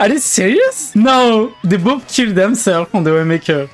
Are you serious? No, they both killed themselves on the Waymaker.